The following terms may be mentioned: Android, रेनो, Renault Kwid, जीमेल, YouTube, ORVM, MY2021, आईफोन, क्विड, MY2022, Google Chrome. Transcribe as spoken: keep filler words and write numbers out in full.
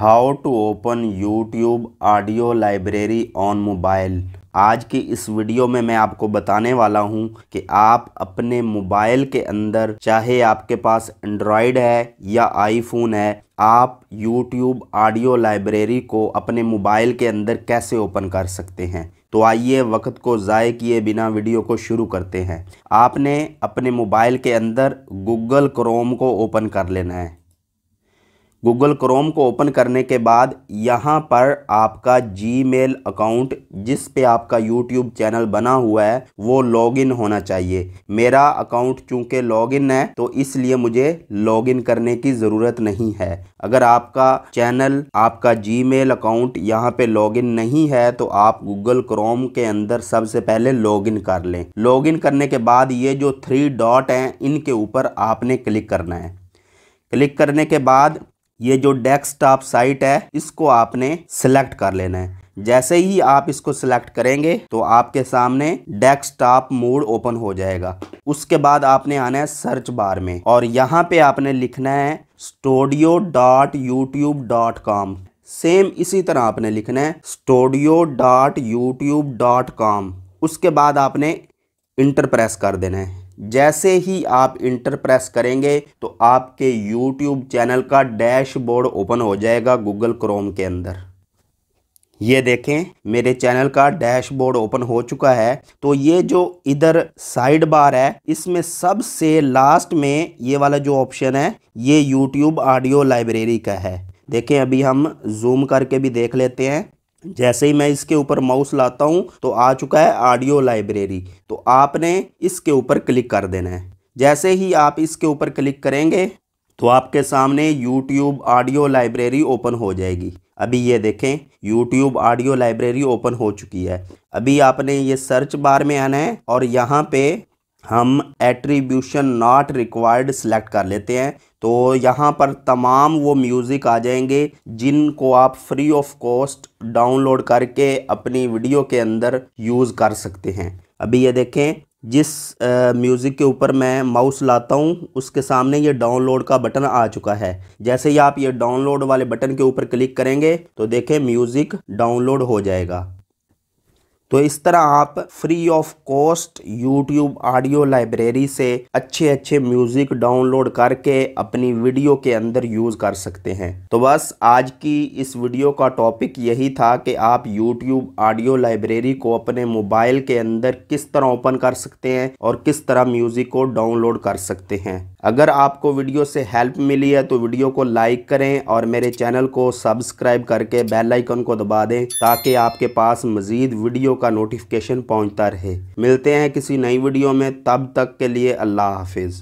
How to open YouTube audio library on mobile. आज की इस वीडियो में मैं आपको बताने वाला हूं कि आप अपने मोबाइल के अंदर, चाहे आपके पास एंड्रॉयड है या आईफोन है, आप यूट्यूब ऑडियो लाइब्रेरी को अपने मोबाइल के अंदर कैसे ओपन कर सकते हैं। तो आइए वक्त को ज़ाय किए बिना वीडियो को शुरू करते हैं। आपने अपने मोबाइल के अंदर गूगल क्रोम को ओपन कर लेना है। गूगल क्रोम को ओपन करने के बाद यहाँ पर आपका जीमेल अकाउंट, जिस पे आपका यूट्यूब चैनल बना हुआ है, वो लॉगिन होना चाहिए। मेरा अकाउंट चूँकि लॉगिन है तो इसलिए मुझे लॉगिन करने की ज़रूरत नहीं है। अगर आपका चैनल, आपका जीमेल अकाउंट यहाँ पे लॉगिन नहीं है तो आप गूगल क्रोम के अंदर सबसे पहले लॉगिन कर लें। लॉगिन करने के बाद ये जो थ्री डॉट हैं इनके ऊपर आपने क्लिक करना है। क्लिक करने के बाद ये जो डेस्कटॉप साइट है इसको आपने सिलेक्ट कर लेना है। जैसे ही आप इसको सिलेक्ट करेंगे तो आपके सामने डेस्कटॉप मोड ओपन हो जाएगा। उसके बाद आपने आना है सर्च बार में और यहाँ पे आपने लिखना है studio dot YouTube dot com. Same इसी तरह आपने लिखना है studio dot YouTube dot com. उसके बाद आपने इंटर प्रेस कर देना है। जैसे ही आप इंटर प्रेस करेंगे तो आपके यूट्यूब चैनल का डैशबोर्ड ओपन हो जाएगा गूगल क्रोम के अंदर। ये देखें, मेरे चैनल का डैशबोर्ड ओपन हो चुका है। तो ये जो इधर साइड बार है इसमें सबसे लास्ट में ये वाला जो ऑप्शन है ये यूट्यूब ऑडियो लाइब्रेरी का है। देखें, अभी हम जूम करके भी देख लेते हैं। जैसे ही मैं इसके ऊपर माउस लाता हूं तो आ चुका है ऑडियो लाइब्रेरी। तो आपने इसके ऊपर क्लिक कर देना है। जैसे ही आप इसके ऊपर क्लिक करेंगे तो आपके सामने YouTube ऑडियो लाइब्रेरी ओपन हो जाएगी। अभी ये देखें, YouTube ऑडियो लाइब्रेरी ओपन हो चुकी है। अभी आपने ये सर्च बार में आना है और यहाँ पे हम एट्रीब्यूशन नॉट रिक्वायर्ड सिलेक्ट कर लेते हैं। तो यहाँ पर तमाम वो म्यूज़िक आ जाएंगे जिनको आप फ्री ऑफ कॉस्ट डाउनलोड करके अपनी वीडियो के अंदर यूज़ कर सकते हैं। अभी ये देखें, जिस म्यूज़िक के ऊपर मैं माउस लाता हूँ उसके सामने ये डाउनलोड का बटन आ चुका है। जैसे ही आप ये डाउनलोड वाले बटन के ऊपर क्लिक करेंगे तो देखें म्यूज़िक डाउनलोड हो जाएगा। तो इस तरह आप free of cost YouTube audio library से अच्छे अच्छे म्यूज़िक डाउनलोड करके अपनी वीडियो के अंदर यूज़ कर सकते हैं। तो बस आज की इस वीडियो का टॉपिक यही था कि आप यूट्यूब ऑडियो लाइब्रेरी को अपने मोबाइल के अंदर किस तरह ओपन कर सकते हैं और किस तरह म्यूज़िक को डाउनलोड कर सकते हैं। अगर आपको वीडियो से हेल्प मिली है तो वीडियो को लाइक करें और मेरे चैनल को सब्सक्राइब करके बेल आइकन को दबा दें ताकि आपके पास मज़ीद वीडियो का नोटिफिकेशन पहुंचता रहे। मिलते हैं किसी नई वीडियो में, तब तक के लिए अल्लाह हाफिज़।